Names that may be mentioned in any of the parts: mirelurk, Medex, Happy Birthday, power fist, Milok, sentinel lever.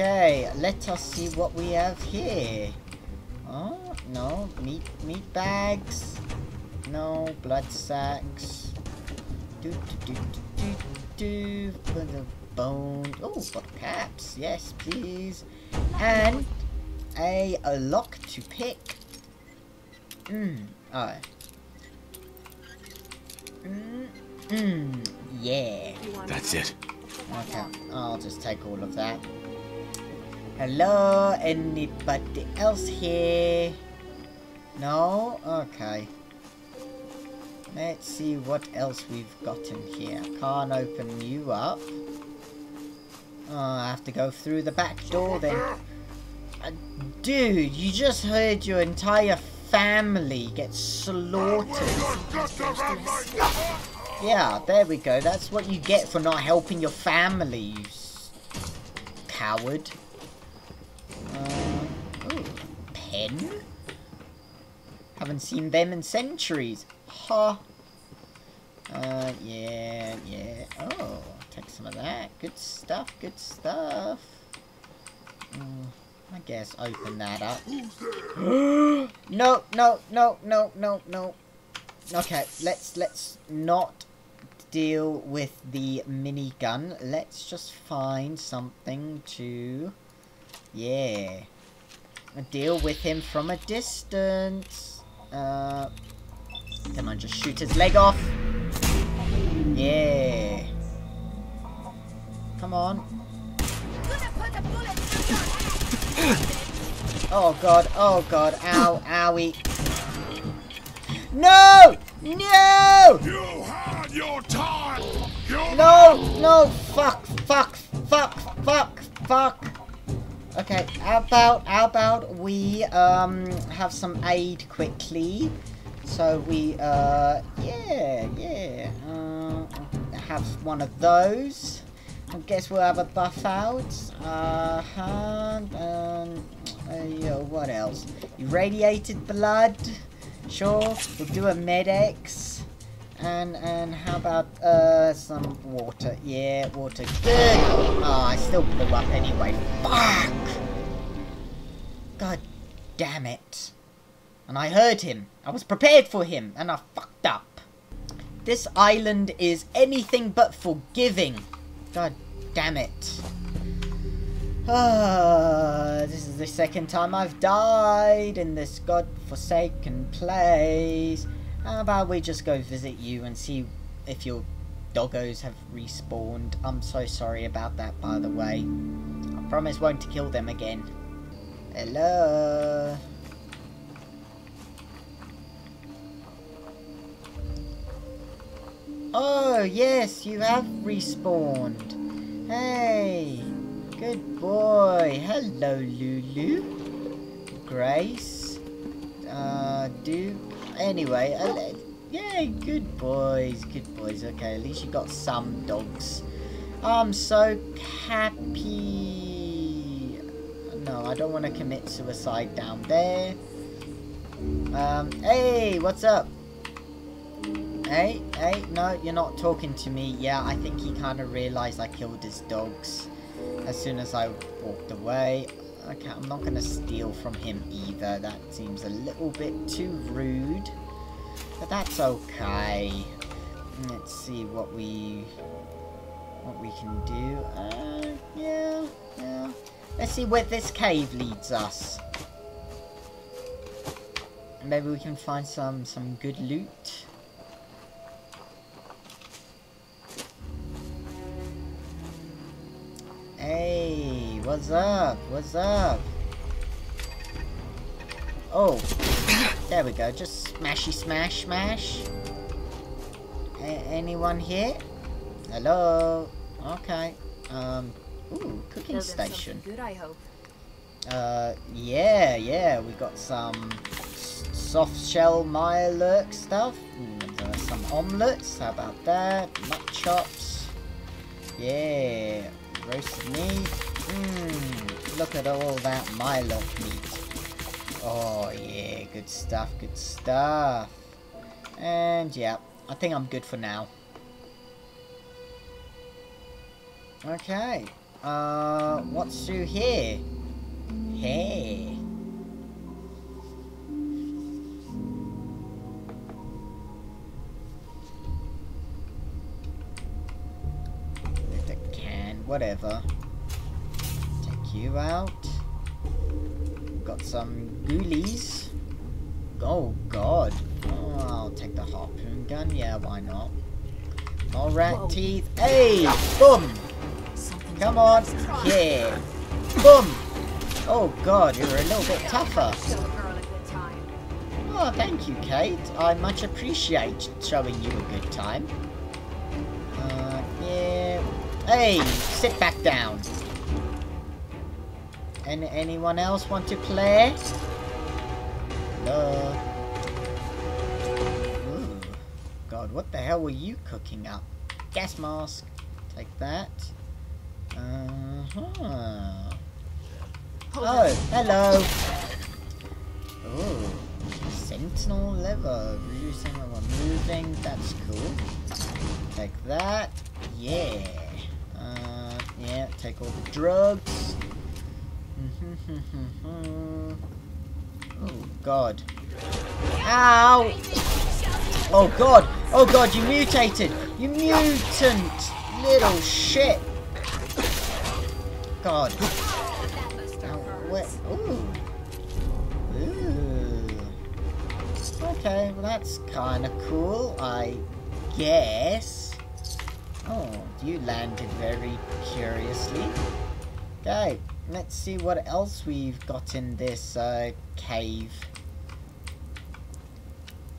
Okay, let us see what we have here. Oh, no, meat bags. No, blood sacks. For the bone. Oh, for caps, yes, please. And a lock to pick. Alright. Yeah. That's it. Okay, I'll just take all of that. Hello, anybody else here? No? Okay. Let's see what else we've got in here. Can't open you up. Oh, I have to go through the back door then. Dude, you just heard your entire family get slaughtered. Yeah, there we go. That's what you get for not helping your family, you coward. Ooh, pen? Haven't seen them in centuries. Ha! Huh. Yeah, yeah. Oh, take some of that. Good stuff, good stuff. I guess open that up. No, no, no, no, no, no. Okay, let's not deal with the minigun. Let's just find something to... Yeah. Deal with him from a distance. Come on, just shoot his leg off. Yeah. Come on. Oh god, oh god. Ow, owie. No! No! You had your time! No! No! Fuck! Fuck! Fuck! Fuck! Fuck! Okay, how about we have some aid quickly? So we have one of those. I guess we'll have a buff out. What else? Irradiated blood. Sure, we'll do a Medex. And how about some water? Yeah, water. Good. Oh, I still blew up anyway. Fuck! God damn it. And I heard him. I was prepared for him, and I fucked up. This island is anything but forgiving. God damn it. This is the second time I've died in this godforsaken place. How about we just go visit you and see if your doggos have respawned? I'm so sorry about that, by the way. I promise won't kill them again. Hello? Oh, yes, you have respawned. Hey, good boy. Hello, Lulu. Grace. Duke. Anyway, yeah, good boys, good boys. Okay, at least you got some dogs. I'm so happy. No, I don't want to commit suicide down there. Hey, what's up? Hey, no, you're not talking to me. Yeah, I think he kind of realized I killed his dogs as soon as I walked away. Okay, I'm not going to steal from him either. That seems a little bit too rude. But that's okay. Let's see what we can do. Yeah. Let's see where this cave leads us. Maybe we can find some good loot. Hey, what's up? What's up? Oh, there we go. Just smashy, smash, smash. Anyone here? Hello. Okay. Ooh, cooking station. Good, I hope. Yeah. We got some soft shell mirelurk stuff. Some omelets. How about that? Mutton chops. Yeah. Roasted meat. Look at all that Milok meat. Oh yeah, good stuff, good stuff. And yeah, I think I'm good for now. Okay, What's through here? Hey. Lift a can, whatever. Take you out. Got some ghoulies. Oh god. Oh, I'll take the harpoon gun. Yeah, why not? All rat teeth. Hey! Boom! Come on! Yeah! Boom! Oh god, you're a little bit tougher. Oh, thank you, Kate. I much appreciate showing you a good time. Yeah. Hey! Sit back down! And anyone else want to play? No. Ooh. God, what the hell were you cooking up? Gas mask. Take that. Uh-huh. Oh, hello. Ooh. Sentinel lever. Reducing when we're moving. That's cool. Take that. Yeah. Yeah, take all the drugs. Oh god. Ow! Oh god! Oh god, you mutated! You mutant! Little shit! God. Ooh. Ooh. Okay, well that's kinda cool, I guess. Oh, you landed very curiously. Okay. Let's see what else we've got in this cave.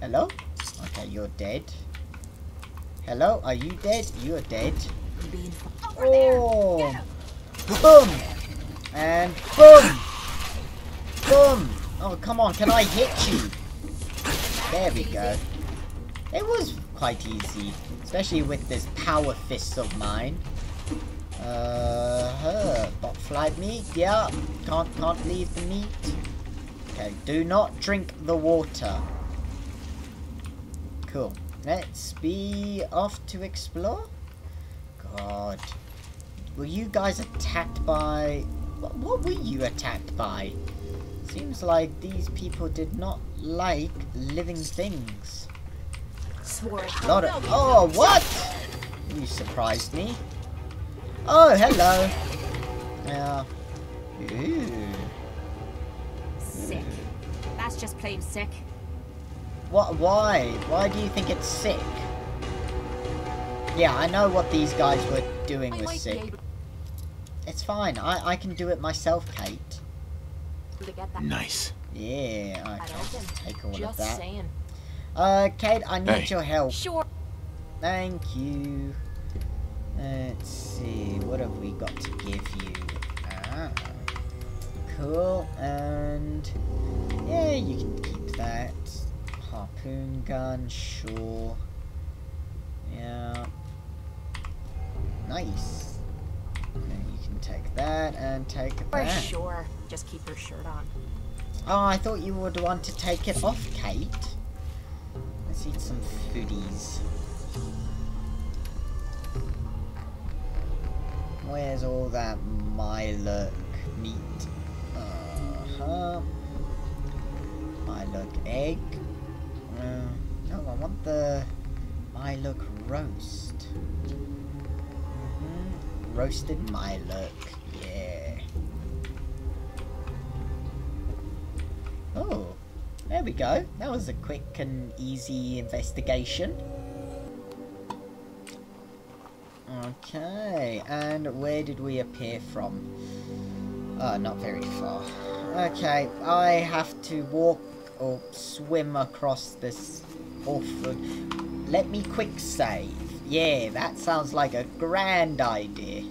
Hello? Okay, you're dead. Hello? Are you dead? You're dead. Oh! Boom! And boom! Boom! Oh, come on, can I hit you? There we go. It was quite easy. Especially with this power fist of mine. Bot fly meat, yeah. Can't leave the meat. Okay, do not drink the water. Cool. Let's be off to explore. God. Were you guys attacked by... What were you attacked by? Seems like these people did not like living things. Lot of... Oh, what? You surprised me. Oh, hello. Yeah. Sick. That's just plain sick. What? Why? Why do you think it's sick? Yeah, I know what these guys were doing was sick. It's fine. I can do it myself, Kate. Nice. Yeah, I can take all of that. Kate, I need your help. Sure. Thank you. Let's see, what have we got to give you? Ah, cool, and yeah, you can keep that. Harpoon gun, sure. Yeah. Nice. And you can take that and take that. Sure, just keep your shirt on. Oh, I thought you would want to take it off, Kate. Let's eat some foodies. Where's all that Milok meat? Milok egg. No, I want the Milok roast. Roasted Milok. Yeah. Oh, there we go. That was a quick and easy investigation. Okay, and where did we appear from? Not very far. Okay, I have to walk or swim across this awful... Let me quick save. Yeah, that sounds like a grand idea.